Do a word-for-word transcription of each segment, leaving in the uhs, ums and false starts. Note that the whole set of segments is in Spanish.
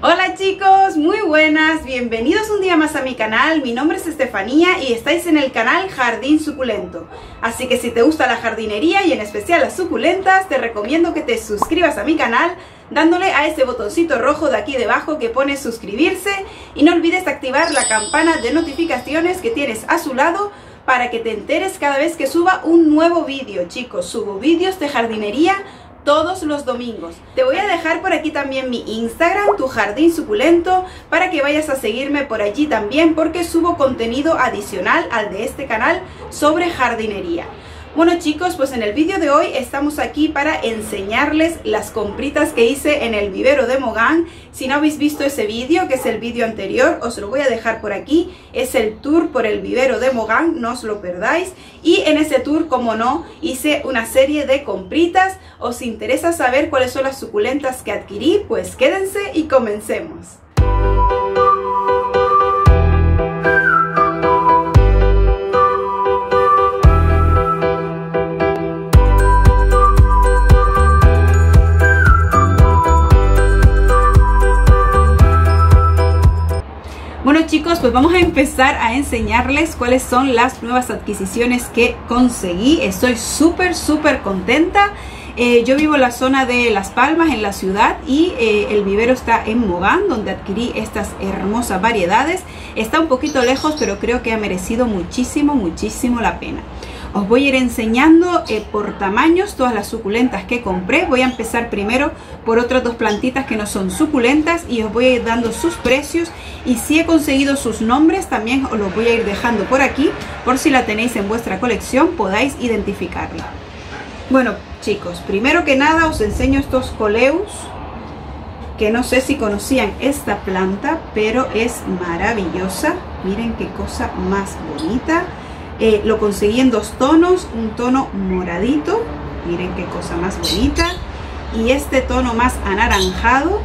Hola chicos, muy buenas, bienvenidos un día más a mi canal. Mi nombre es Estefanía y estáis en el canal Jardín Suculento. Así que si te gusta la jardinería y en especial las suculentas, te recomiendo que te suscribas a mi canal dándole a ese botoncito rojo de aquí debajo que pone suscribirse, y no olvides activar la campana de notificaciones que tienes a su lado para que te enteres cada vez que suba un nuevo vídeo. Chicos, subo vídeos de jardinería todos los domingos. Te voy a dejar por aquí también mi Instagram, Tu Jardín Suculento, para que vayas a seguirme por allí también, porque subo contenido adicional al de este canal sobre jardinería. Bueno chicos, pues en el vídeo de hoy estamos aquí para enseñarles las compritas que hice en el vivero de Mogán. Si no habéis visto ese vídeo, que es el vídeo anterior, os lo voy a dejar por aquí. Es el tour por el vivero de Mogán, no os lo perdáis. Y en ese tour, como no, hice una serie de compritas. ¿Os interesa saber cuáles son las suculentas que adquirí? Pues quédense y comencemos. Bueno chicos, pues vamos a empezar a enseñarles cuáles son las nuevas adquisiciones que conseguí. Estoy súper súper contenta. Eh, yo vivo en la zona de Las Palmas, en la ciudad, y eh, el vivero está en Mogán, donde adquirí estas hermosas variedades. Está un poquito lejos, pero creo que ha merecido muchísimo, muchísimo la pena. Os voy a ir enseñando eh, por tamaños todas las suculentas que compré. Voy a empezar primero por otras dos plantitas que no son suculentas y os voy a ir dando sus precios, y si he conseguido sus nombres también os los voy a ir dejando por aquí, por si la tenéis en vuestra colección podáis identificarla. Bueno chicos, primero que nada os enseño estos coleus, que no sé si conocían esta planta, pero es maravillosa. Miren qué cosa más bonita. Eh, lo conseguí en dos tonos, un tono moradito, miren qué cosa más bonita, y este tono más anaranjado.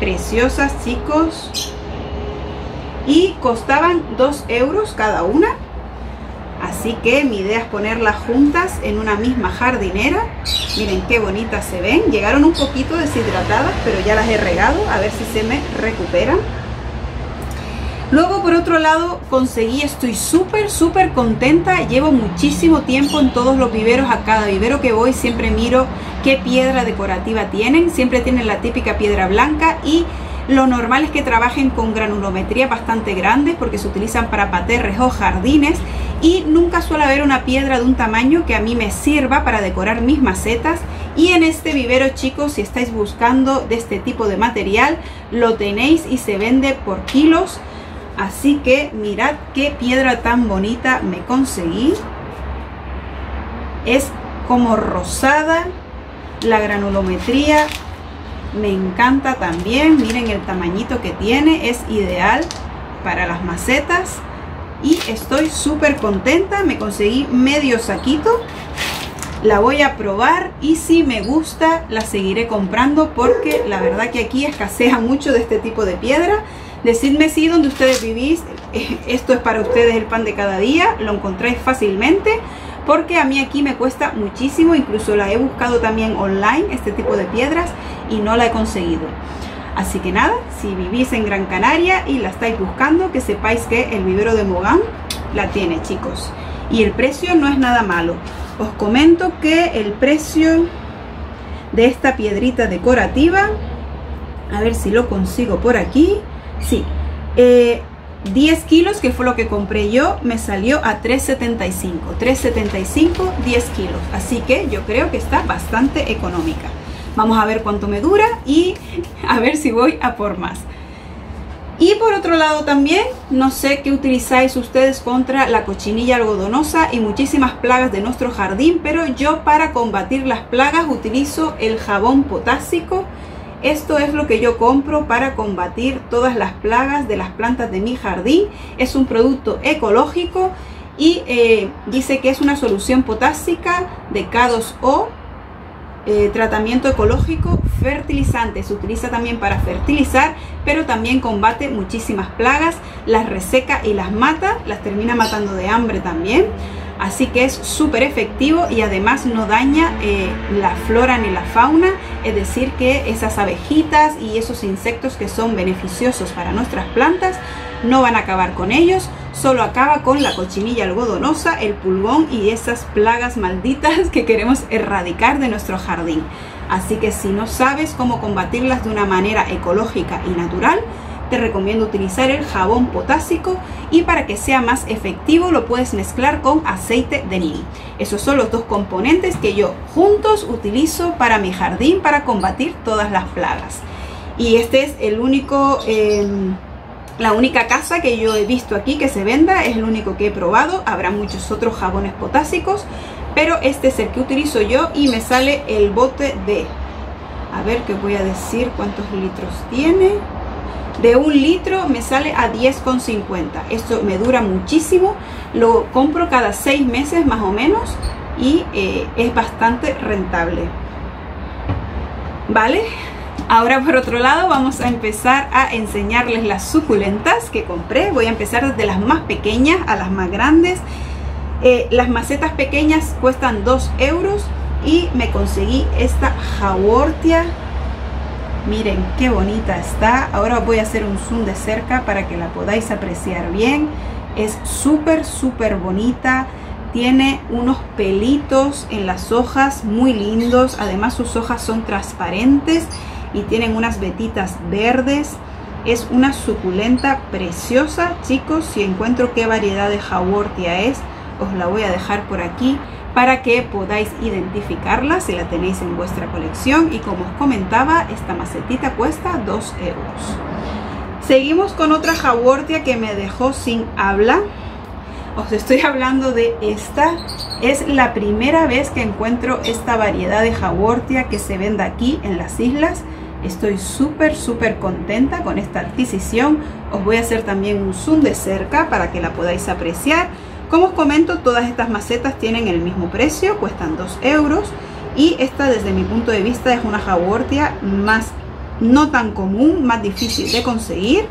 Preciosas chicos, y costaban dos euros cada una, así que mi idea es ponerlas juntas en una misma jardinera. Miren qué bonitas se ven. Llegaron un poquito deshidratadas, pero ya las he regado, a ver si se me recuperan. Luego por otro lado conseguí, estoy súper súper contenta, llevo muchísimo tiempo en todos los viveros, a cada vivero que voy siempre miro qué piedra decorativa tienen, siempre tienen la típica piedra blanca, y lo normal es que trabajen con granulometría bastante grande porque se utilizan para paterres o jardines, y nunca suele haber una piedra de un tamaño que a mí me sirva para decorar mis macetas. Y en este vivero chicos, si estáis buscando de este tipo de material, lo tenéis y se vende por kilos. Así que mirad qué piedra tan bonita me conseguí. Es como rosada, la granulometría me encanta también. Miren el tamañito que tiene, es ideal para las macetas. Y estoy súper contenta, me conseguí medio saquito. La voy a probar y si me gusta la seguiré comprando, porque la verdad que aquí escasea mucho de este tipo de piedra. Decidme si donde ustedes vivís esto es para ustedes el pan de cada día, lo encontráis fácilmente, porque a mí aquí me cuesta muchísimo, incluso la he buscado también online, este tipo de piedras, y no la he conseguido. Así que nada, si vivís en Gran Canaria y la estáis buscando, que sepáis que el vivero de Mogán la tiene chicos, y el precio no es nada malo. Os comento que el precio de esta piedrita decorativa, a ver si lo consigo por aquí. Sí, eh, diez kilos, que fue lo que compré yo, me salió a tres setenta y cinco, tres setenta y cinco, diez kilos, así que yo creo que está bastante económica. Vamos a ver cuánto me dura y a ver si voy a por más. Y por otro lado también, no sé qué utilizáis ustedes contra la cochinilla algodonosa y muchísimas plagas de nuestro jardín, pero yo para combatir las plagas utilizo el jabón potásico. Esto es lo que yo compro para combatir todas las plagas de las plantas de mi jardín. Es un producto ecológico y eh, dice que es una solución potásica de K dos O, eh, tratamiento ecológico, fertilizante. Se utiliza también para fertilizar, pero también combate muchísimas plagas, las reseca y las mata, las termina matando de hambre también. Así que es súper efectivo y además no daña eh, la flora ni la fauna. es decir que esas abejitas y esos insectos que son beneficiosos para nuestras plantas no van a acabar con ellos, solo acaba con la cochinilla algodonosa, el pulgón y esas plagas malditas que queremos erradicar de nuestro jardín. Así que si no sabes cómo combatirlas de una manera ecológica y natural, te recomiendo utilizar el jabón potásico, y para que sea más efectivo lo puedes mezclar con aceite de neem. Esos son los dos componentes que yo juntos utilizo para mi jardín para combatir todas las plagas. Y este es el único, eh, la única casa que yo he visto aquí que se venda, es el único que he probado. Habrá muchos otros jabones potásicos, pero este es el que utilizo yo y me sale el bote de, a ver que voy a decir cuántos litros tiene. De un litro me sale a diez con cincuenta. Esto me dura muchísimo. Lo compro cada seis meses más o menos. Y eh, es bastante rentable. ¿Vale? Ahora por otro lado vamos a empezar a enseñarles las suculentas que compré. Voy a empezar desde las más pequeñas a las más grandes. Eh, las macetas pequeñas cuestan dos euros. Y me conseguí esta Haworthia. Miren qué bonita está. Ahora voy a hacer un zoom de cerca para que la podáis apreciar bien. Es súper súper bonita. Tiene unos pelitos en las hojas muy lindos. Además sus hojas son transparentes y tienen unas vetitas verdes. Es una suculenta preciosa, chicos. Si encuentro qué variedad de Haworthia es, os la voy a dejar por aquí para que podáis identificarla si la tenéis en vuestra colección. Y como os comentaba, esta macetita cuesta dos euros. Seguimos con otra Haworthia que me dejó sin habla. Os estoy hablando de esta. Es la primera vez que encuentro esta variedad de Haworthia que se vende aquí en las islas. Estoy súper súper contenta con esta adquisición. Os voy a hacer también un zoom de cerca para que la podáis apreciar. Como os comento, todas estas macetas tienen el mismo precio, cuestan dos euros, y esta desde mi punto de vista es una Haworthia más no tan común, más difícil de conseguir,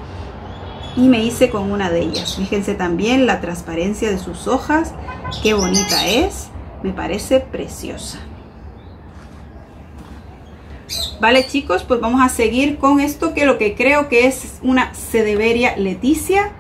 y me hice con una de ellas. Fíjense también la transparencia de sus hojas, qué bonita es, me parece preciosa. Vale chicos, pues vamos a seguir con esto que lo que creo que es una Sedeveria Letizia.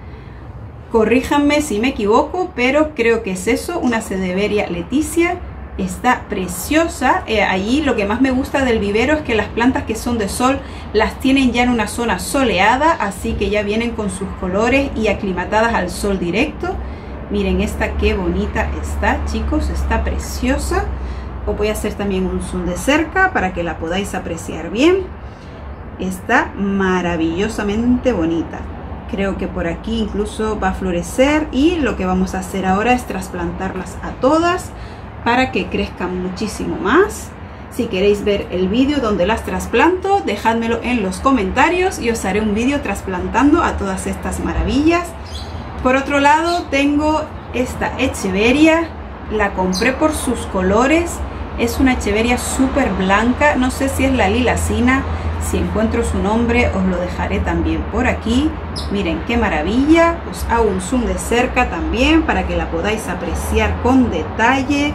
Corríjanme si me equivoco, pero creo que es eso, una Sedeveria Letizia. Está preciosa. Eh, allí lo que más me gusta del vivero es que las plantas que son de sol las tienen ya en una zona soleada, así que ya vienen con sus colores y aclimatadas al sol directo. Miren esta qué bonita está, chicos, está preciosa. Os voy a hacer también un zoom de cerca para que la podáis apreciar bien. Está maravillosamente bonita. Creo que por aquí incluso va a florecer, y lo que vamos a hacer ahora es trasplantarlas a todas para que crezcan muchísimo más. Si queréis ver el vídeo donde las trasplanto, dejádmelo en los comentarios y os haré un vídeo trasplantando a todas estas maravillas. Por otro lado tengo esta Echeveria, la compré por sus colores. Es una Echeveria súper blanca, no sé si es la Lilacina. Si encuentro su nombre os lo dejaré también por aquí. Miren qué maravilla, os hago un zoom de cerca también para que la podáis apreciar con detalle.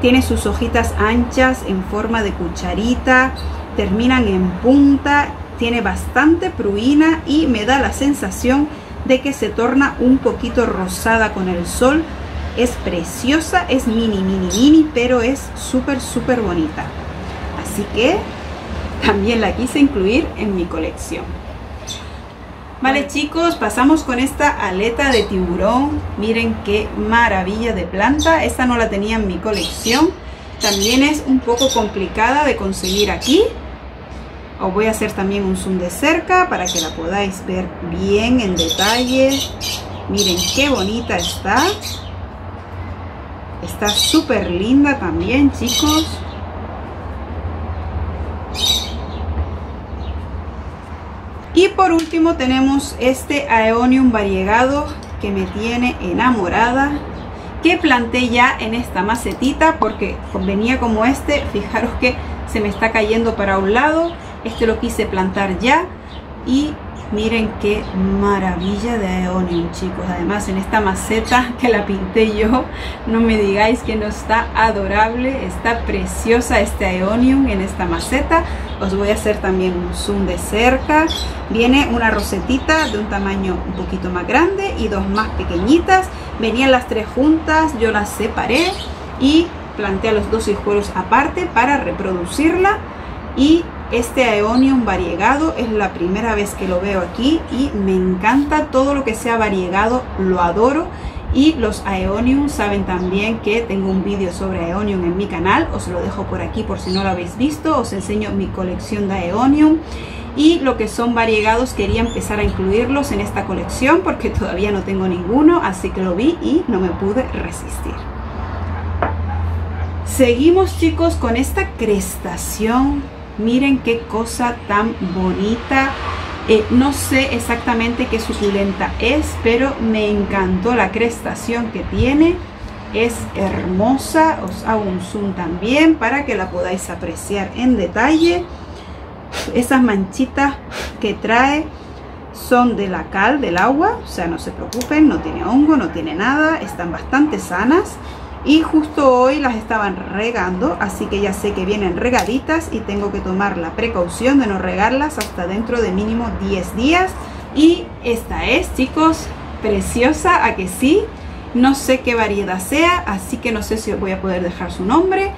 Tiene sus hojitas anchas en forma de cucharita, terminan en punta, tiene bastante pruina y me da la sensación de que se torna un poquito rosada con el sol. Es preciosa, es mini mini mini, pero es súper súper bonita, así que también la quise incluir en mi colección. Vale chicos, pasamos con esta aleta de tiburón. Miren qué maravilla de planta. Esta no la tenía en mi colección. También es un poco complicada de conseguir aquí. Os voy a hacer también un zoom de cerca para que la podáis ver bien en detalle. Miren qué bonita está. Está súper linda también, chicos. Y por último tenemos este Aeonium variegado que me tiene enamorada, que planté ya en esta macetita porque venía como este. Fijaros que se me está cayendo para un lado. Este lo quise plantar ya y Miren qué maravilla de Aeonium, chicos. Además, en esta maceta que la pinté yo, no me digáis que no está adorable. Está preciosa este Aeonium en esta maceta. Os voy a hacer también un zoom de cerca. Viene una rosetita de un tamaño un poquito más grande y dos más pequeñitas. Venían las tres juntas, yo las separé y planté a los dos hijuelos aparte para reproducirla. Y este Aeonium variegado es la primera vez que lo veo aquí y me encanta todo lo que sea variegado, lo adoro. Y los Aeonium, saben también que tengo un vídeo sobre Aeonium en mi canal, os lo dejo por aquí por si no lo habéis visto, os enseño mi colección de Aeonium. Y lo que son variegados quería empezar a incluirlos en esta colección porque todavía no tengo ninguno, así que lo vi y no me pude resistir. Seguimos, chicos, con esta crestación. Miren qué cosa tan bonita. Eh, no sé exactamente qué suculenta es, pero me encantó la crestación que tiene. Es hermosa. Os hago un zoom también para que la podáis apreciar en detalle. Esas manchitas que trae son de la cal del agua, o sea, no se preocupen, no tiene hongo, no tiene nada, están bastante sanas. Y justo hoy las estaban regando, así que ya sé que vienen regaditas y tengo que tomar la precaución de no regarlas hasta dentro de mínimo diez días. Y esta es, chicos, preciosa, ¿a que sí? No sé qué variedad sea, así que no sé si os voy a poder dejar su nombre.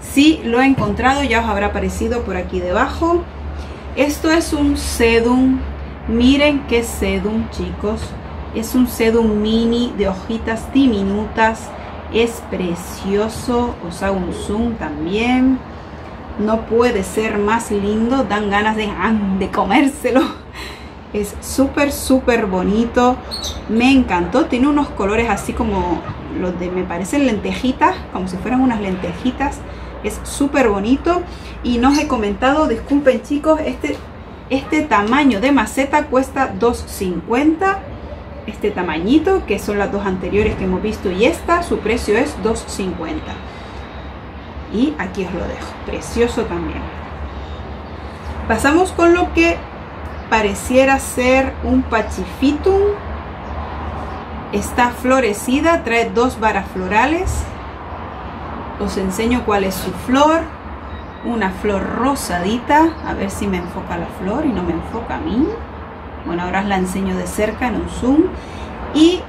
Si lo he encontrado, ya os habrá aparecido por aquí debajo. Esto es un sedum. Miren qué sedum, chicos. Es un sedum mini de hojitas diminutas. Es precioso. Os hago un zoom también. No puede ser más lindo. Dan ganas de, de comérselo. Es súper, súper bonito. Me encantó. Tiene unos colores así como los de, me parecen lentejitas, como si fueran unas lentejitas. Es súper bonito. Y no os he comentado, disculpen, chicos, este, este tamaño de maceta cuesta dos cincuenta. Este tamañito, que son las dos anteriores que hemos visto, y esta, su precio es dos cincuenta. Y aquí os lo dejo, precioso también. Pasamos con lo que pareciera ser un Pachyphytum. Está florecida, trae dos varas florales. Os enseño cuál es su flor. Una flor rosadita, a ver si me enfoca la flor y no me enfoca a mí. Bueno, ahora os la enseño de cerca en un zoom. Y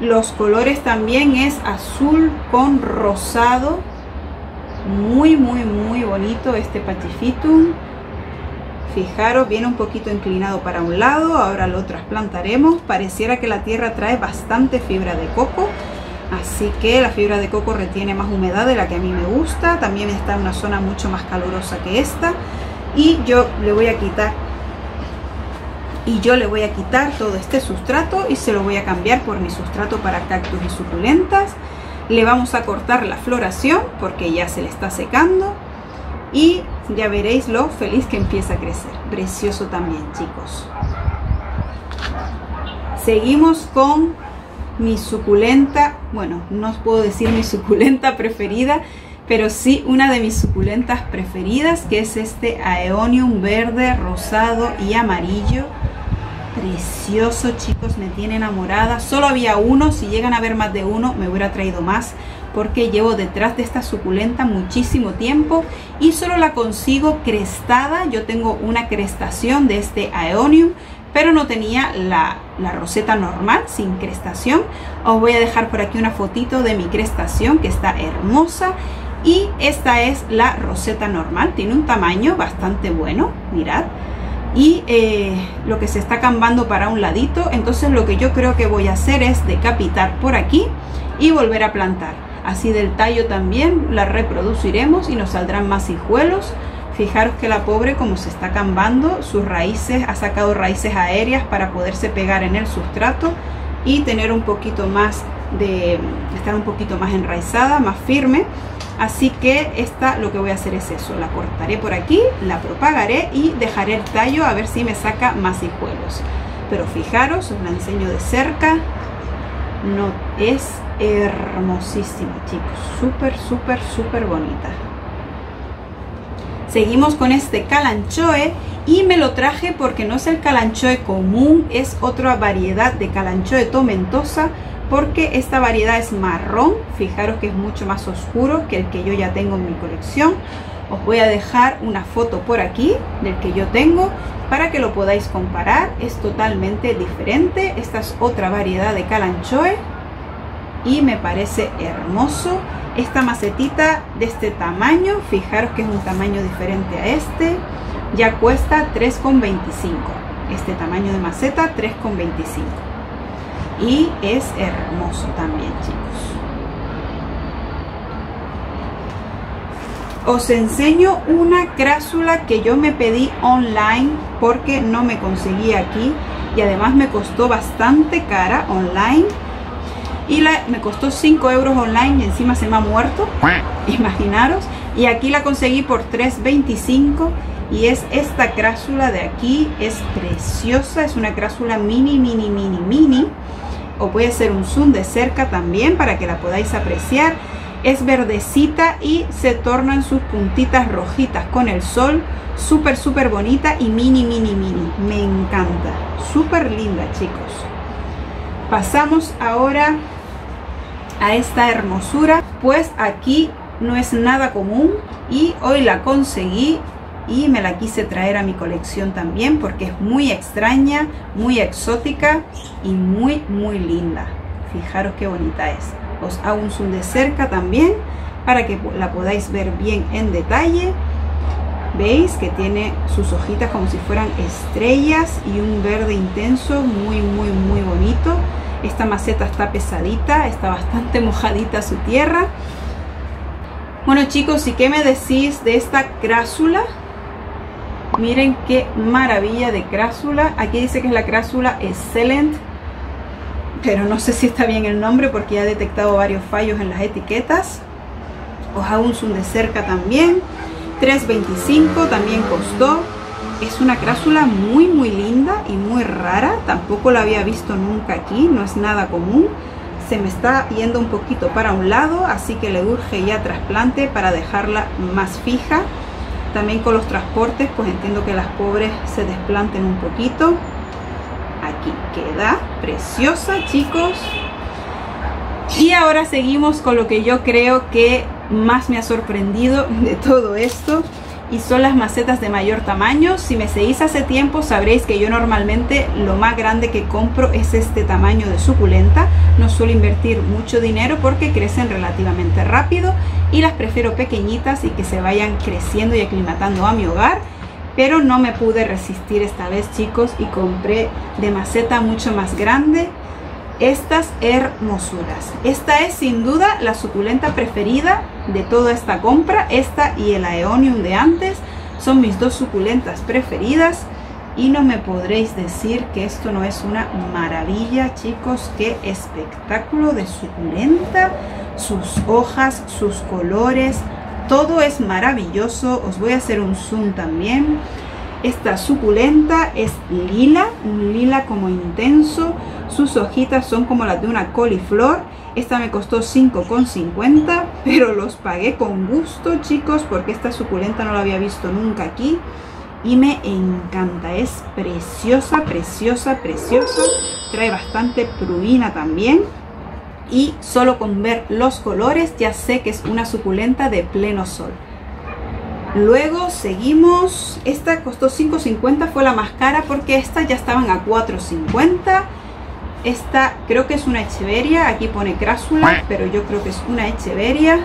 los colores también es azul con rosado. Muy, muy, muy bonito este Pachyphytum. Fijaros, viene un poquito inclinado para un lado. Ahora lo trasplantaremos. Pareciera que la tierra trae bastante fibra de coco. Así que la fibra de coco retiene más humedad de la que a mí me gusta. También está en una zona mucho más calurosa que esta. Y yo le voy a quitar... Y yo le voy a quitar todo este sustrato y se lo voy a cambiar por mi sustrato para cactus y suculentas. Le vamos a cortar la floración porque ya se le está secando. Y ya veréis lo feliz que empieza a crecer. Precioso también, chicos. Seguimos con mi suculenta. Bueno, no os puedo decir mi suculenta preferida, pero sí una de mis suculentas preferidas, que es este Aeonium verde, rosado y amarillo. Precioso, chicos, me tiene enamorada. Solo había uno, si llegan a ver más de uno me hubiera traído más, porque llevo detrás de esta suculenta muchísimo tiempo y solo la consigo crestada. Yo tengo una crestación de este Aeonium, pero no tenía la, la roseta normal, sin crestación. Os voy a dejar por aquí una fotito de mi crestación, que está hermosa. Y esta es la roseta normal, tiene un tamaño bastante bueno, mirad. Y eh, lo que se está cambando para un ladito, entonces lo que yo creo que voy a hacer es decapitar por aquí y volver a plantar. Así del tallo también la reproduciremos y nos saldrán más hijuelos. Fijaros que la pobre, como se está cambando, sus raíces, ha sacado raíces aéreas para poderse pegar en el sustrato y tener un poquito más de, estar un poquito más enraizada, más firme. Así que esta, lo que voy a hacer es eso, la cortaré por aquí, la propagaré y dejaré el tallo a ver si me saca más hijuelos. Pero fijaros, os la enseño de cerca. No, es hermosísima, chicos, súper, súper, súper bonita. Seguimos con este Kalanchoe y me lo traje porque no es el Kalanchoe común, es otra variedad de Kalanchoe tomentosa, porque esta variedad es marrón. Fijaros que es mucho más oscuro que el que yo ya tengo en mi colección. Os voy a dejar una foto por aquí del que yo tengo para que lo podáis comparar. Es totalmente diferente. Esta es otra variedad de Kalanchoe y me parece hermoso. Esta macetita de este tamaño, fijaros que es un tamaño diferente a este, ya cuesta tres con veinticinco. Este tamaño de maceta, tres con veinticinco. Y es hermoso también, chicos. Os enseño una crásula que yo me pedí online porque no me conseguí aquí y además me costó bastante cara online y la, me costó cinco euros online y encima se me ha muerto, imaginaros, y aquí la conseguí por tres con veinticinco y es esta crásula de aquí. Es preciosa, es una crásula mini mini mini mini. Os voy a hacer un zoom de cerca también para que la podáis apreciar. Es verdecita y se tornan sus puntitas rojitas con el sol. Súper, súper bonita y mini, mini, mini. Me encanta. Súper linda, chicos. Pasamos ahora a esta hermosura. Pues aquí no es nada común y hoy la conseguí y me la quise traer a mi colección también porque es muy extraña, muy exótica y muy, muy linda. Fijaros qué bonita es. Os hago un zoom de cerca también para que la podáis ver bien en detalle. Veis que tiene sus hojitas como si fueran estrellas y un verde intenso muy muy muy bonito. Esta maceta está pesadita, está bastante mojadita su tierra. Bueno, chicos, ¿y qué me decís de esta crásula? Miren qué maravilla de crásula. Aquí dice que es la Crásula Excellent, pero no sé si está bien el nombre porque ya he detectado varios fallos en las etiquetas. Os hago un zoom de cerca también. tres con veinticinco también costó. Es una crásula muy muy linda y muy rara. Tampoco la había visto nunca aquí, no es nada común. Se me está yendo un poquito para un lado, así que le urge ya trasplante para dejarla más fija. También con los transportes, pues entiendo que las pobres se desplanten un poquito. Aquí queda preciosa, chicos. Y ahora seguimos con lo que yo creo que más me ha sorprendido de todo esto y son las macetas de mayor tamaño. Si me seguís hace tiempo sabréis que yo normalmente lo más grande que compro es este tamaño de suculenta. No suelo invertir mucho dinero porque crecen relativamente rápido y las prefiero pequeñitas y que se vayan creciendo y aclimatando a mi hogar. Pero no me pude resistir esta vez, chicos, y compré de maceta mucho más grande estas hermosuras. Esta es sin duda la suculenta preferida de toda esta compra. Esta y el Aeonium de antes son mis dos suculentas preferidas y no me podréis decir que esto no es una maravilla, chicos. Qué espectáculo de suculenta, sus hojas, sus colores. Todo es maravilloso. Os voy a hacer un zoom también. Esta suculenta es lila, un lila como intenso. Sus hojitas son como las de una coliflor. Esta me costó cinco con cincuenta, pero los pagué con gusto, chicos, porque esta suculenta no la había visto nunca aquí. Y me encanta. Es preciosa, preciosa, preciosa. Trae bastante pruina también. Y solo con ver los colores ya sé que es una suculenta de pleno sol. Luego seguimos. Esta costó cinco con cincuenta, fue la más cara porque estas ya estaban a cuatro con cincuenta. Esta creo que es una Echeveria. Aquí pone Crásula, pero yo creo que es una Echeveria.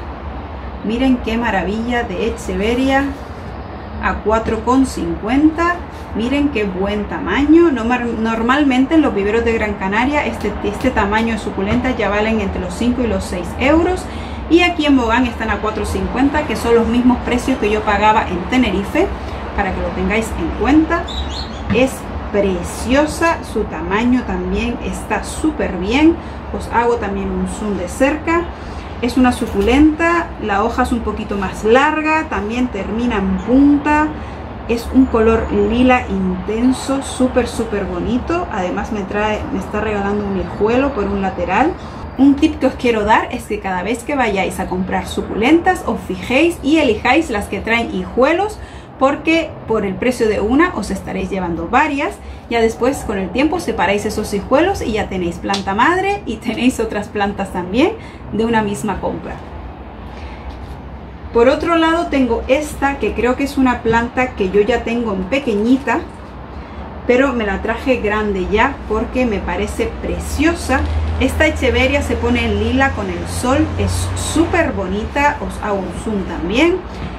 Miren qué maravilla de Echeveria a cuatro con cincuenta. Miren qué buen tamaño. Normalmente en los viveros de Gran Canaria este, este tamaño de suculenta ya valen entre los cinco y los seis euros. Y aquí en Mogán están a cuatro con cincuenta, que son los mismos precios que yo pagaba en Tenerife, para que lo tengáis en cuenta. Es preciosa, su tamaño también está súper bien. Os hago también un zoom de cerca. Es una suculenta, la hoja es un poquito más larga, también termina en punta. Es un color lila intenso, súper, súper bonito. Además me, trae, me está regalando un hijuelo por un lateral. Un tip que os quiero dar es que cada vez que vayáis a comprar suculentas, os fijéis y elijáis las que traen hijuelos, porque por el precio de una os estaréis llevando varias. Ya después con el tiempo separáis esos hijuelos y ya tenéis planta madre y tenéis otras plantas también de una misma compra. Por otro lado tengo esta, que creo que es una planta que yo ya tengo en pequeñita, pero me la traje grande ya porque me parece preciosa. Esta Echeveria se pone en lila con el sol, es súper bonita, os hago un zoom también.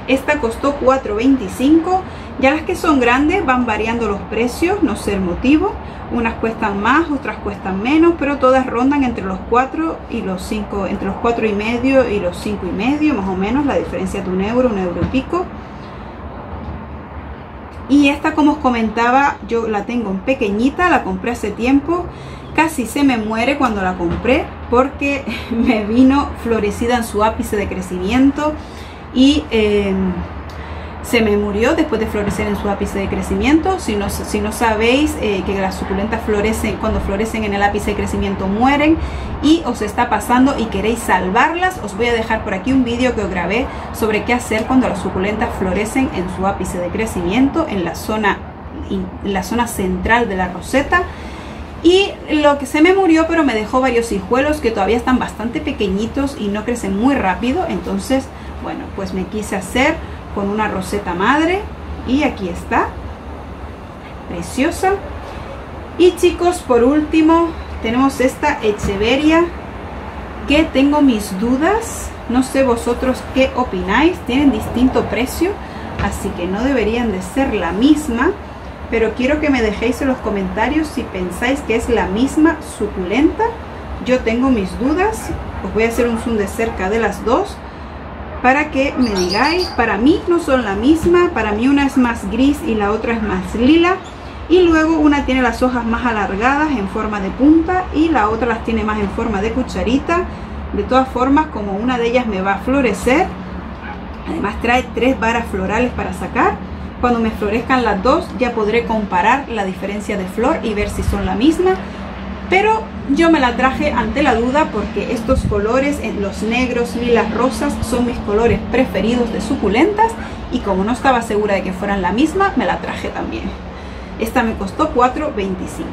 Esta costó cuatro veinticinco, ya las que son grandes van variando los precios, no sé el motivo. Unas cuestan más, otras cuestan menos, pero todas rondan entre los cuatro y los cinco, entre los cuatro y medio y los cinco y medio, más o menos, la diferencia de un euro, un euro y pico. Y esta, como os comentaba, yo la tengo en pequeñita, la compré hace tiempo. Casi se me muere cuando la compré porque me vino florecida en su ápice de crecimiento y eh, se me murió después de florecer en su ápice de crecimiento. Si no, si no sabéis eh, que las suculentas florecen, cuando florecen en el ápice de crecimiento mueren, y os está pasando y queréis salvarlas, os voy a dejar por aquí un vídeo que os grabé sobre qué hacer cuando las suculentas florecen en su ápice de crecimiento en la zona, en la zona central de la roseta. Y lo que se me murió, pero me dejó varios hijuelos que todavía están bastante pequeñitos y no crecen muy rápido. Entonces, bueno, pues me quise hacer con una roseta madre y aquí está, preciosa. Y chicos, por último tenemos esta Echeveria, que tengo mis dudas, no sé vosotros qué opináis. Tienen distinto precio, así que no deberían de ser la misma, pero quiero que me dejéis en los comentarios si pensáis que es la misma suculenta. Yo tengo mis dudas, os voy a hacer un zoom de cerca de las dos para que me digáis. Para mí no son la misma, para mí una es más gris y la otra es más lila, y luego una tiene las hojas más alargadas en forma de punta y la otra las tiene más en forma de cucharita. De todas formas, como una de ellas me va a florecer, además trae tres varas florales para sacar, cuando me florezcan las dos ya podré comparar la diferencia de flor y ver si son la misma. Pero yo me la traje ante la duda porque estos colores, los negros, lilas, rosas, son mis colores preferidos de suculentas, y como no estaba segura de que fueran la misma, me la traje también. Esta me costó cuatro veinticinco.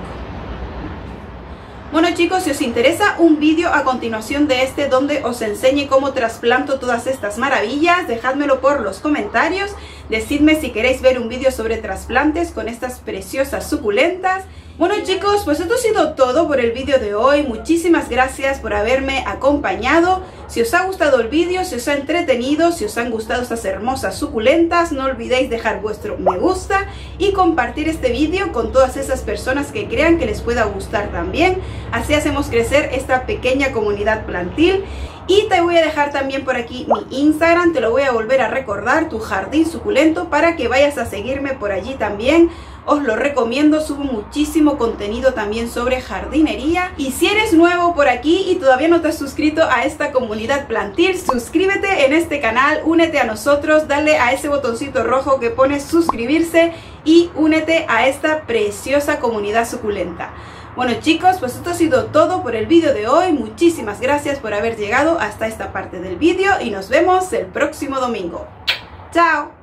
Bueno chicos, si os interesa un vídeo a continuación de este donde os enseñe cómo trasplanto todas estas maravillas, dejádmelo por los comentarios. Decidme si queréis ver un vídeo sobre trasplantes con estas preciosas suculentas. Bueno chicos, pues esto ha sido todo por el vídeo de hoy. Muchísimas gracias por haberme acompañado. Si os ha gustado el vídeo, si os ha entretenido, si os han gustado estas hermosas suculentas, no olvidéis dejar vuestro me gusta y compartir este vídeo con todas esas personas que crean que les pueda gustar también. Así hacemos crecer esta pequeña comunidad plantil. Y te voy a dejar también por aquí mi Instagram, te lo voy a volver a recordar, Tu Jardín Suculento, para que vayas a seguirme por allí también. Os lo recomiendo, subo muchísimo contenido también sobre jardinería. Y si eres nuevo por aquí y todavía no te has suscrito a esta comunidad plantil, suscríbete en este canal, únete a nosotros, dale a ese botoncito rojo que pone suscribirse y únete a esta preciosa comunidad suculenta. Bueno chicos, pues esto ha sido todo por el vídeo de hoy. Muchísimas gracias por haber llegado hasta esta parte del vídeo y nos vemos el próximo domingo. ¡Chao!